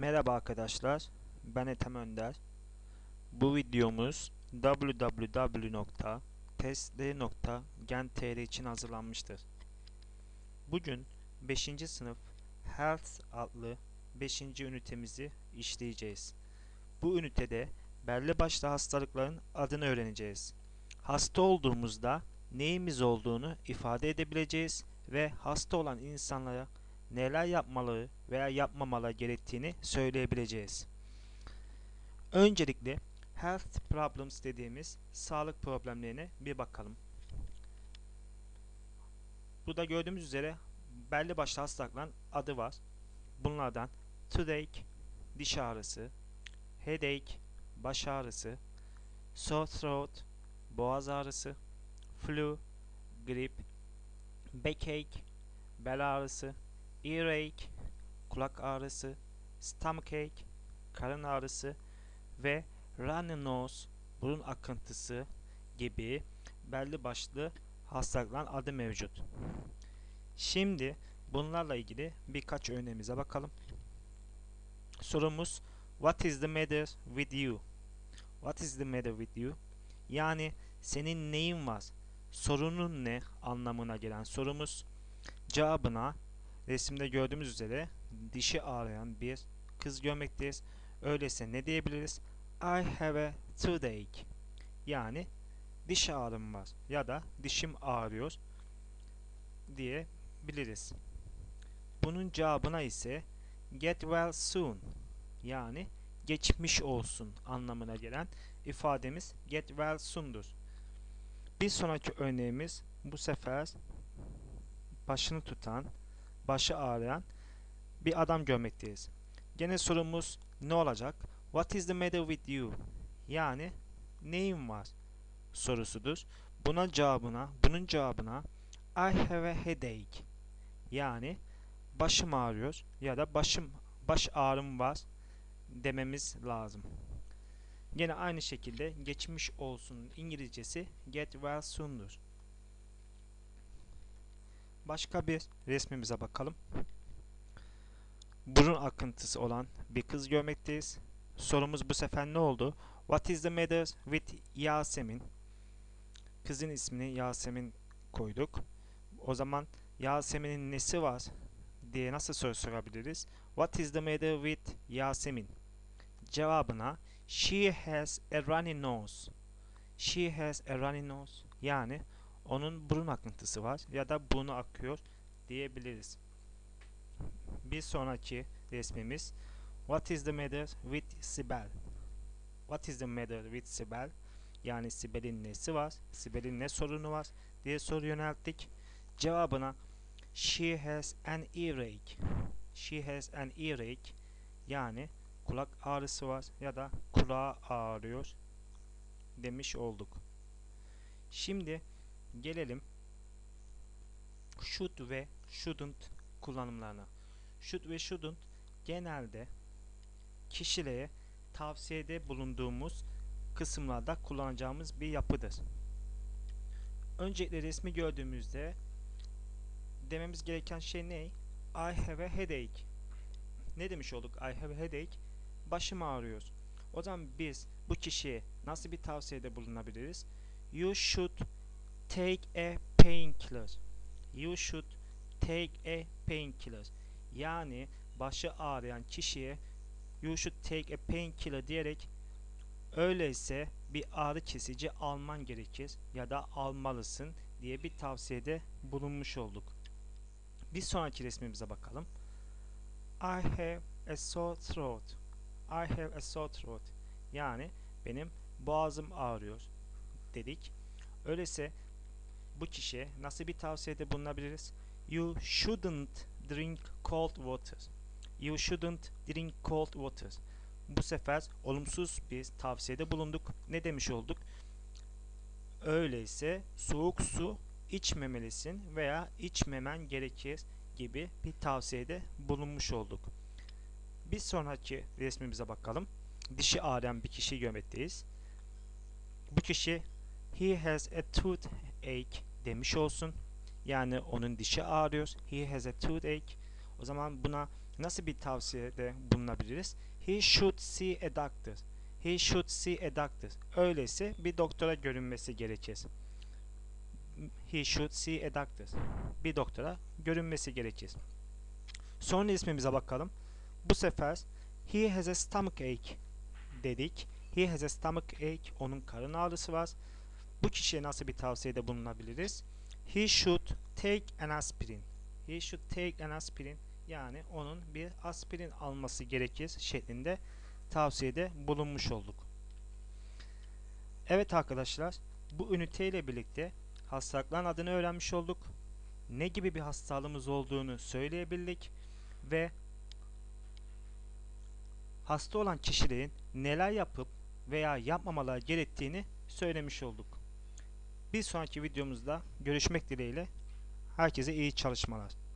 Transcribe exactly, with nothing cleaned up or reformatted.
Merhaba arkadaşlar, ben Ethem Önder. Bu videomuz w w w nokta testd nokta gen nokta t r için hazırlanmıştır. Bugün beşinci sınıf Health adlı beşinci ünitemizi işleyeceğiz. Bu ünitede belli başlı hastalıkların adını öğreneceğiz. Hasta olduğumuzda neyimiz olduğunu ifade edebileceğiz ve hasta olan insanlara neler yapmaları veya yapmamaları gerektiğini söyleyebileceğiz. Öncelikle health problems dediğimiz sağlık problemlerine bir bakalım. Burada gördüğümüz üzere belli başlı hastalıkların adı var. Bunlardan toothache, diş ağrısı, headache, baş ağrısı, sore throat, boğaz ağrısı, flu, grip, backache, bel ağrısı, earache, kulak ağrısı, stomachache, karın ağrısı ve runny nose, burun akıntısı gibi belli başlı hastalıkların adı mevcut. Şimdi bunlarla ilgili birkaç örneğimize bakalım. Sorumuz What is the matter with you? What is the matter with you? Yani senin neyin var? Sorunun ne anlamına gelen sorumuz. Cevabına resimde gördüğümüz üzere dişi ağrıyan bir kız görmekteyiz. Öyleyse ne diyebiliriz? I have a toothache. Yani diş ağrım var ya da dişim ağrıyor diyebiliriz. Bunun cevabına ise get well soon. Yani geçmiş olsun anlamına gelen ifademiz get well soon'dur. Bir sonraki örneğimiz bu sefer başını tutan, başı ağrıyan bir adam görmekteyiz. Gene sorumuz ne olacak? What is the matter with you? Yani neyin var sorusudur. Buna cevabına, bunun cevabına I have a headache. Yani başım ağrıyor ya da başım baş ağrım var dememiz lazım. Gene aynı şekilde geçmiş olsun İngilizcesi get well soon'dur. Başka bir resmimize bakalım. Burun akıntısı olan bir kız görmekteyiz. Sorumuz bu sefer ne oldu? What is the matter with Yasemin? Kızın ismini Yasemin koyduk. O zaman Yasemin'in nesi var diye nasıl soru sorabiliriz? What is the matter with Yasemin? Cevabına she has a runny nose. She has a runny nose. Yani onun burun akıntısı var ya da burnu akıyor diyebiliriz. Bir sonraki resmimiz What is the matter with Sibel? What is the matter with Sibel? Yani Sibel'in nesi var? Sibel'in ne sorunu var diye soru yönelttik. Cevabına she has an earache. She has an earache. Yani kulak ağrısı var ya da kulağı ağrıyor demiş olduk. Şimdi gelelim should ve shouldn't kullanımlarına. Should ve shouldn't genelde kişilere tavsiyede bulunduğumuz kısımlarda kullanacağımız bir yapıdır. Öncelikle resmi gördüğümüzde dememiz gereken şey ne? I have a headache. Ne demiş olduk? I have a headache. Başım ağrıyor. O zaman biz bu kişiye nasıl bir tavsiyede bulunabiliriz? You should take a painkiller. You should take a painkiller. Yani başı ağrıyan kişiye you should take a painkiller diyerek öyleyse bir ağrı kesici alman gerekir ya da almalısın diye bir tavsiyede bulunmuş olduk. Bir sonraki resmimize bakalım. I have a sore throat. I have a sore throat. Yani benim boğazım ağrıyor dedik. Öyleyse bu kişiye nasıl bir tavsiyede bulunabiliriz? You shouldn't drink cold water. You shouldn't drink cold water. Bu sefer olumsuz bir tavsiyede bulunduk. Ne demiş olduk? Öyleyse soğuk su içmemelisin veya içmemen gerekir gibi bir tavsiyede bulunmuş olduk. Bir sonraki resmimize bakalım. Dişi ağrıyan bir kişi görmekteyiz. Bu kişi he has a toothache demiş olsun. Yani onun dişi ağrıyor. He has a toothache. O zaman buna nasıl bir tavsiyede bulunabiliriz? He should see a doctor. He should see a doctor. Öyleyse bir doktora görünmesi gerekir. He should see a doctor. Bir doktora görünmesi gerekir. Sonra ismimize bakalım. Bu sefer he has a stomach ache dedik. He has a stomach ache. Onun karın ağrısı var. Bu kişiye nasıl bir tavsiyede bulunabiliriz? He should take an aspirin. He should take an aspirin. Yani onun bir aspirin alması gerekir şeklinde tavsiyede bulunmuş olduk. Evet arkadaşlar, bu üniteyle birlikte hastalıkların adını öğrenmiş olduk. Ne gibi bir hastalığımız olduğunu söyleyebildik ve hasta olan kişilerin neler yapıp veya yapmamaları gerektiğini söylemiş olduk. Bir sonraki videomuzda görüşmek dileğiyle. Herkese iyi çalışmalar.